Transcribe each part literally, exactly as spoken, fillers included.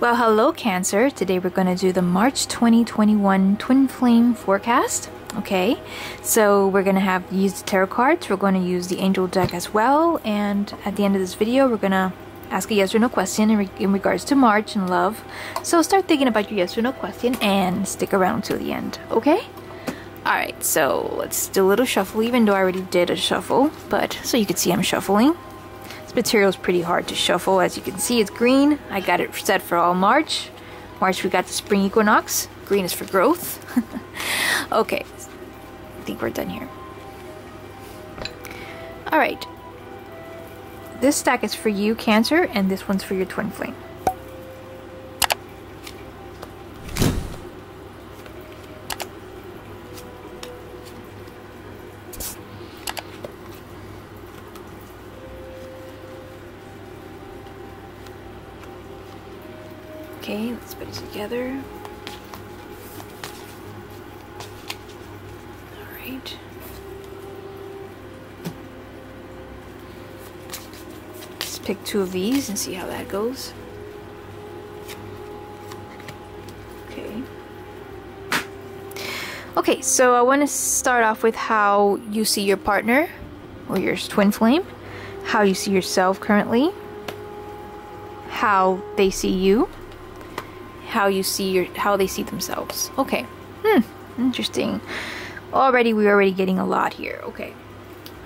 Well, hello Cancer. Today we're going to do the March twenty twenty-one Twin Flame Forecast. Okay, so we're going to have used tarot cards. We're going to use the angel deck as well. And at the end of this video, we're going to ask a yes or no question in, re in regards to March and love. So start thinking about your yes or no question and stick around till the end, okay? Alright, so let's do a little shuffle, even though I already did a shuffle. But, so you can see I'm shuffling. This material is pretty hard to shuffle. As you can see, it's green. I got it set for all March. March, we got the spring equinox. Green is for growth. Okay, I think we're done here. All right. This stack is for you, Cancer, and this one's for your twin flame. Okay, let's put it together. All right. Let's pick two of these and see how that goes. Okay. Okay, so I want to start off with how you see your partner or your twin flame, how you see yourself currently, how they see you, how you see your how they see themselves. Okay. Hmm. Interesting. Already we're already getting a lot here. Okay.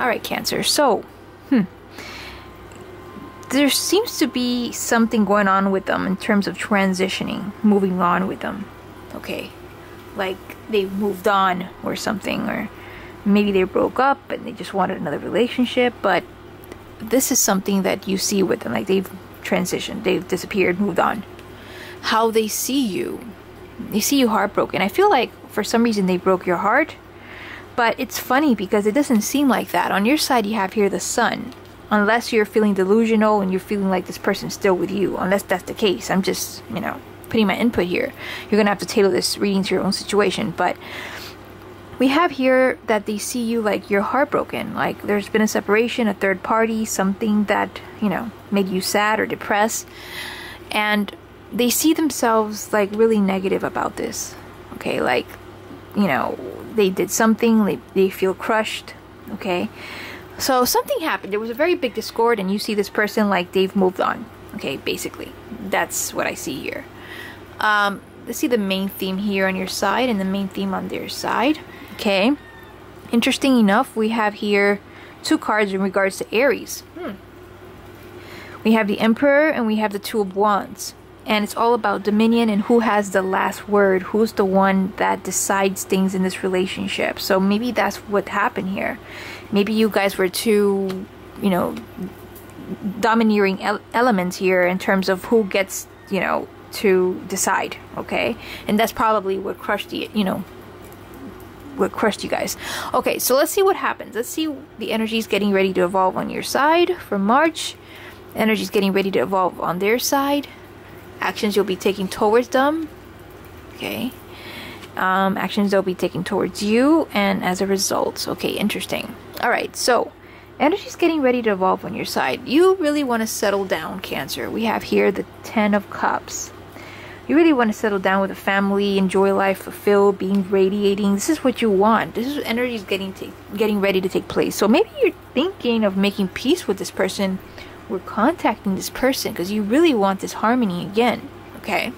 Alright, Cancer. So hmm. There seems to be something going on with them in terms of transitioning, moving on with them. Okay. Like they've moved on or something, or maybe they broke up and they just wanted another relationship, but this is something that you see with them. Like they've transitioned, they've disappeared, moved on. How they see you. They see you heartbroken. I feel like for some reason they broke your heart. But it's funny because it doesn't seem like that. On your side you have here the sun. Unless you're feeling delusional and you're feeling like this person's still with you. Unless that's the case. I'm just, you know, putting my input here. You're going to have to tailor this reading to your own situation. But we have here that they see you like you're heartbroken. Like there's been a separation, a third party, something that, you know, made you sad or depressed. And they see themselves like really negative about this. Okay, like, you know, they did something, they, they feel crushed. Okay, so something happened. There was a very big discord and you see this person like they've moved on. Okay, basically that's what I see here. um, Let's see the main theme here on your side and the main theme on their side. Okay, interesting enough, we have here two cards in regards to Aries. hmm. We have the Emperor and we have the Two of Wands. And it's all about dominion and who has the last word, who's the one that decides things in this relationship. So maybe that's what happened here. Maybe you guys were two, you know, domineering ele elements here in terms of who gets, you know, to decide, okay? And that's probably what crushed the, you know, what crushed you guys. Okay, so let's see what happens. Let's see the energies getting ready to evolve on your side for March. Energies getting ready to evolve on their side. Actions you'll be taking towards them. Okay, um, actions they'll be taking towards you, and as a result. Okay, interesting. All right, so energy's getting ready to evolve on your side. You really want to settle down, Cancer. We have here the Ten of Cups. You really want to settle down with a family, enjoy life, fulfill, being radiating. This is what you want. This is what energy's getting to, getting ready to take place. So maybe you're thinking of making peace with this person. We're contacting this person because you really want this harmony again, okay?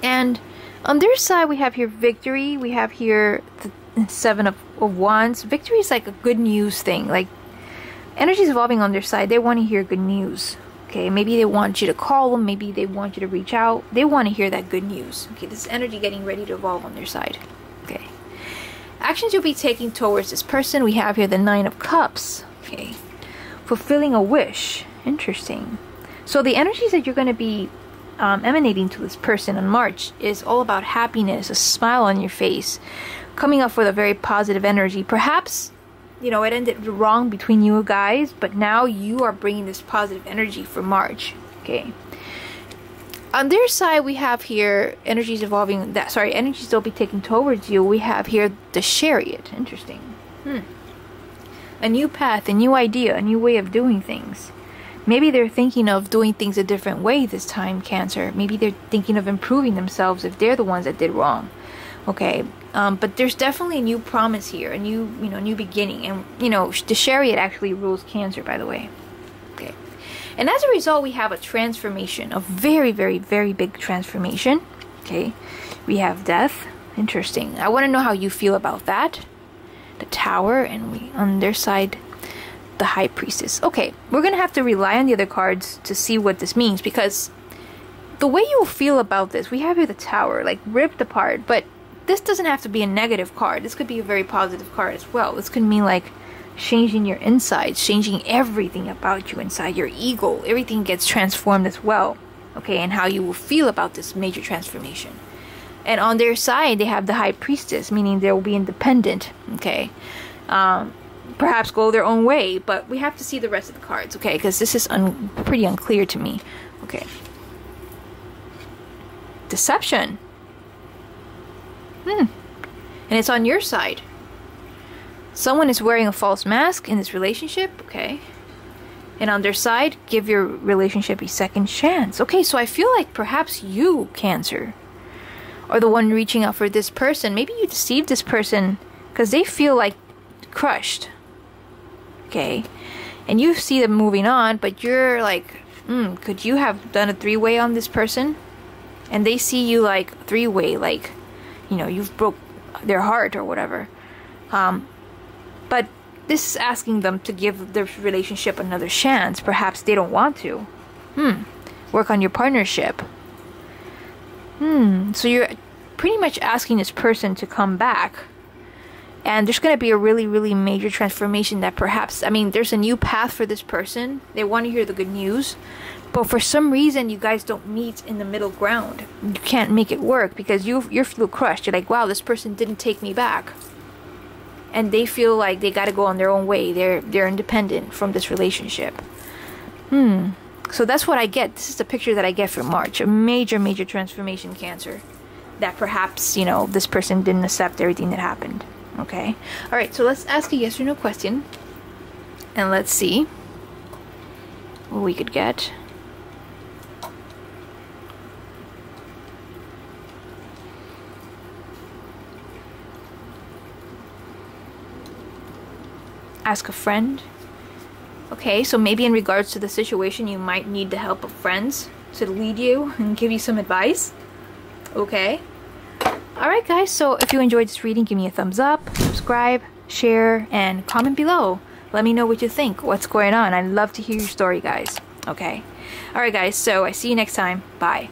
And on their side, we have here victory. We have here the Seven of, of Wands. Victory is like a good news thing. Like, energy is evolving on their side. They want to hear good news, okay? Maybe they want you to call them. Maybe they want you to reach out. They want to hear that good news, okay? This is energy getting ready to evolve on their side, okay? Actions you'll be taking towards this person. We have here the Nine of Cups, okay? Fulfilling a wish. Interesting. So the energies that you're going to be um, emanating to this person in March is all about happiness, a smile on your face, coming up with a very positive energy. Perhaps, you know, it ended wrong between you guys, but now you are bringing this positive energy for March. Okay. On their side, we have here energies evolving. That sorry, energies they'll be taking towards you. We have here the Chariot. Interesting. Hmm. A new path, a new idea, a new way of doing things. Maybe they're thinking of doing things a different way this time, Cancer. Maybe they're thinking of improving themselves if they're the ones that did wrong. Okay, um, but there's definitely a new promise here, a new, you know, new beginning. And, you know, the Chariot actually rules Cancer, by the way. Okay, and as a result, we have a transformation, a very, very, very big transformation. Okay, we have death. Interesting. I want to know how you feel about that. The Tower, and we on their side, the High Priestess. Okay, we're going to have to rely on the other cards to see what this means, because the way you feel about this, we have here the Tower, like ripped apart, but this doesn't have to be a negative card. This could be a very positive card as well. This could mean like changing your insides, changing everything about you inside, your ego. Everything gets transformed as well, okay, and how you will feel about this major transformation. And on their side, they have the High Priestess, meaning they will be independent, okay? Um, perhaps go their own way, but we have to see the rest of the cards, okay? Because this is un pretty unclear to me, okay? Deception. Hmm. And it's on your side. Someone is wearing a false mask in this relationship, okay? And on their side, give your relationship a second chance. Okay, so I feel like perhaps you, Cancer, or the one reaching out for this person. Maybe you deceived this person because they feel like crushed. Okay. And you see them moving on, but you're like, mm, could you have done a three-way on this person? And they see you like three-way, like, you know, you've broke their heart or whatever. Um, but this is asking them to give their relationship another chance. Perhaps they don't want to. Hmm. Work on your partnership. Hmm, so you're pretty much asking this person to come back. And there's going to be a really, really major transformation that perhaps, I mean, there's a new path for this person. They want to hear the good news. But for some reason, you guys don't meet in the middle ground. You can't make it work because you you're feel crushed. You're like, wow, this person didn't take me back. And they feel like they got to go on their own way. They're, they're independent from this relationship. Hmm. So that's what I get. This is the picture that I get for March. A major, major transformation, Cancer. That perhaps, you know, this person didn't accept everything that happened. Okay? Alright, so let's ask a yes or no question. And let's see what we could get. Ask a friend. Okay, so maybe in regards to the situation, you might need the help of friends to lead you and give you some advice. Okay. Alright guys, so if you enjoyed this reading, give me a thumbs up, subscribe, share, and comment below. Let me know what you think, what's going on. I'd love to hear your story, guys. Okay. Alright guys, so I see you next time. Bye.